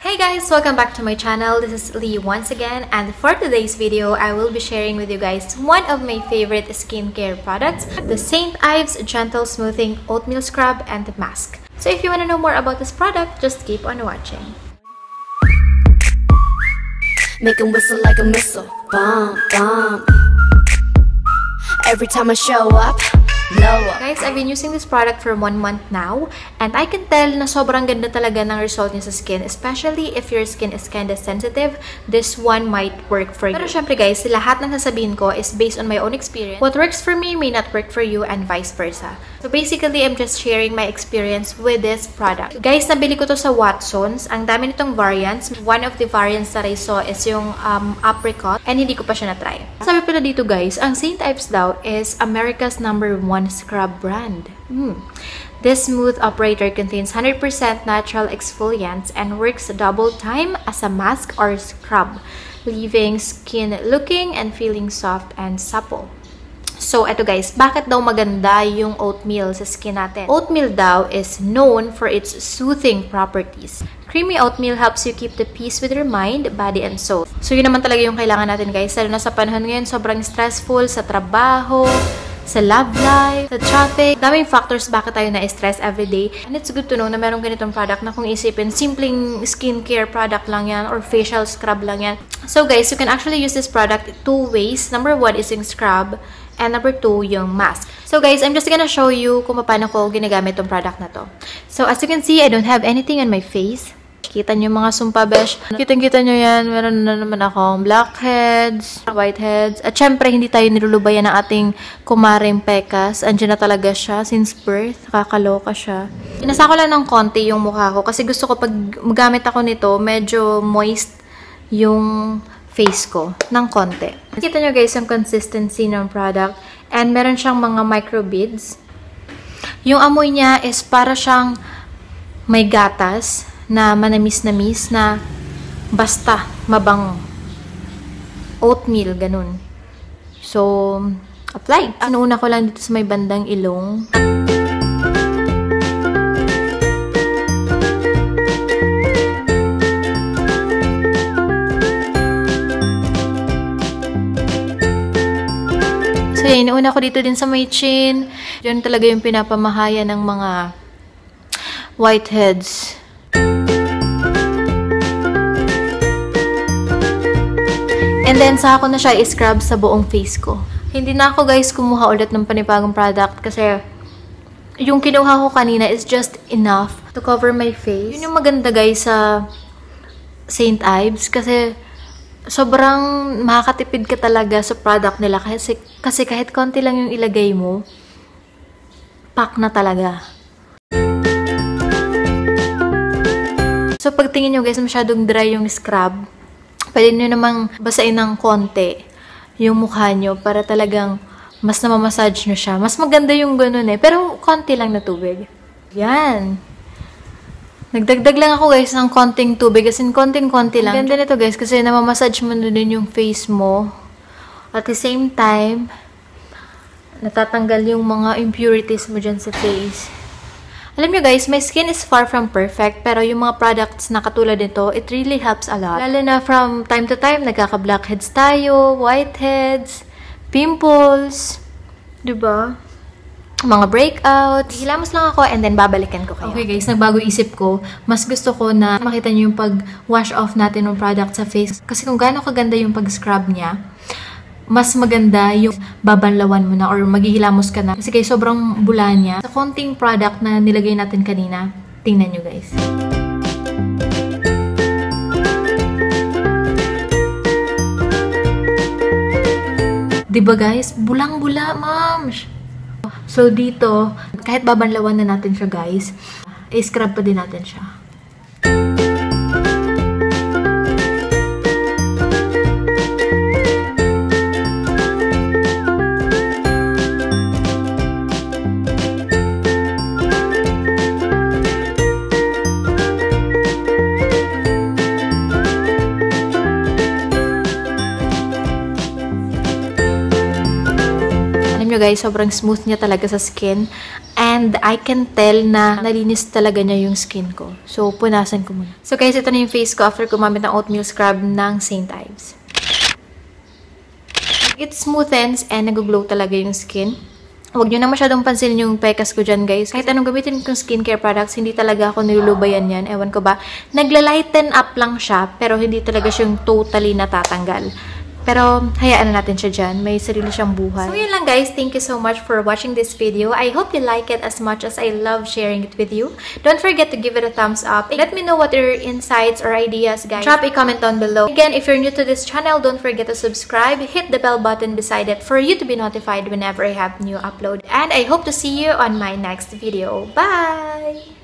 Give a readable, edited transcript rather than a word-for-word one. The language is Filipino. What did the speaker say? Hey guys, welcome back to my channel. This is Lee once again, and for today's video I will be sharing with you guys one of my favorite skincare products, the St. Ives Gentle Smoothing Oatmeal Scrub and Mask. So if you want to know more about this product, just keep on watching. Make 'em whistle like a missile, bomb, bomb. Every time I show up. Guys, I've been using this product for 1 month now, and I can tell na sobrang ganda talaga ng result niya sa skin, especially if your skin is kinda sensitive. This one might work for you. Pero syempre guys, lahat ng sasabihin ko is based on my own experience. What works for me may not work for you and vice versa. So basically, I'm just sharing my experience with this product. Guys, nabili ko to sa Watsons. Ang dami nitong variants. One of the variants that I saw is yung apricot, and hindi ko pa siya na-try. Sabi pala dito guys, ang St. Ives daw is America's #1 scrub brand. This smooth operator contains 100% natural exfoliants and works double time as a mask or scrub, leaving skin looking and feeling soft and supple. So, eto guys, bakit daw maganda yung oatmeal sa skin natin? Oatmeal daw is known for its soothing properties. Creamy oatmeal helps you keep the peace with your mind, body, and soul. So, yun naman talaga yung kailangan natin guys. Lalo na sa panahon ngayon, sobrang stressful sa trabaho, sa love life, sa traffic. Daming factors bakit tayo na-stress everyday. And it's good to know na merong ganitong product na kung isipin, simpleng skincare product lang yan or facial scrub lang yan. So guys, you can actually use this product 2 ways. Number 1 is yung scrub, and number 2 yung mask. So guys, I'm just gonna show you kung paano ko ginagamit tong product na to. So as you can see, I don't have anything on my face. Kita nyo mga sumpa, besh. Kitang-kita nyo yan. Meron na naman akong blackheads, whiteheads. At syempre, hindi tayo nilulubayan ng ating kumaring pekas. Andiyan na talaga siya since birth. Kakaloka siya. Inasa ko lang ng konti yung mukha ko kasi gusto ko pag magamit ako nito, medyo moist yung face ko ng konti. Kita nyo guys yung consistency ng product. And meron siyang mga micro beads. Yung amoy niya is para siyang may gatas na manamis-namis na basta mabango. Oatmeal, ganun. So, apply. Inuuna ko lang dito sa may bandang ilong. So, yan. Inuuna ko dito din sa may chin. Diyan talaga yung pinapamahaya ng mga whiteheads. And then, saka ko na siya i-scrub sa buong face ko. Hindi na ako, guys, kumuha ulit ng panibagong product kasi yung kinuha ko kanina is just enough to cover my face. Yun yung maganda, guys, sa St. Ives kasi sobrang makakatipid ka talaga sa product nila kasi kahit konti lang yung ilagay mo, pack na talaga. So, pagtingin nyo, guys, masyadong dry yung scrub, pwede nyo namang basain ng konti yung mukha nyo para talagang mas namamassage nyo siya. Mas maganda yung ganun eh. Pero konti lang na tubig. Yan. Nagdagdag lang ako guys ng konting tubig. As in, konting-konti lang. Ganda nito guys kasi namamassage mo din yung face mo. At the same time, natatanggal yung mga impurities mo dyan sa face. Alam nyo guys, my skin is far from perfect, pero yung mga products na katulad nito, it really helps a lot. Lalo na from time to time, nagkaka-blackheads tayo, whiteheads, pimples, diba? Mga breakouts. Hilamos lang ako and then babalikan ko kayo. Okay guys, nagbago isip ko. Mas gusto ko na makita nyo yung pag-wash off natin ng product sa face. Kasi kung gaano kaganda yung pag-scrub niya, mas maganda yung babanlawan mo na or maghihilamos ka na. Kasi guys, sobrang bula niya. Sa konting product na nilagay natin kanina, tingnan nyo guys. Diba guys? Bulang-bula, ma'am! So dito, kahit babanlawan na natin siya guys, i-scrub pa din natin siya. Guys, sobrang smooth niya talaga sa skin. And I can tell na nalinis talaga niya yung skin ko. So, punasan ko muna. So, guys, ito na yung face ko after gumamit ng oatmeal scrub ng St. Ives. It smoothens and nag-glow talaga yung skin. Huwag nyo na masyadong pansin yung pekas ko dyan, guys. Kahit anong gamitin kong skincare products, hindi talaga ako nilulubayan yan. Ewan ko ba? Nagla-lighten up lang siya, pero hindi talaga siyang totally natatanggal. Pero, hayaan na natin siya dyan. May sarili siyang buhay. So, yun lang, guys. Thank you so much for watching this video. I hope you like it as much as I love sharing it with you. Don't forget to give it a thumbs up. Let me know what your insights or ideas, guys. Drop a comment down below. Again, if you're new to this channel, don't forget to subscribe. Hit the bell button beside it for you to be notified whenever I have new upload. And I hope to see you on my next video. Bye!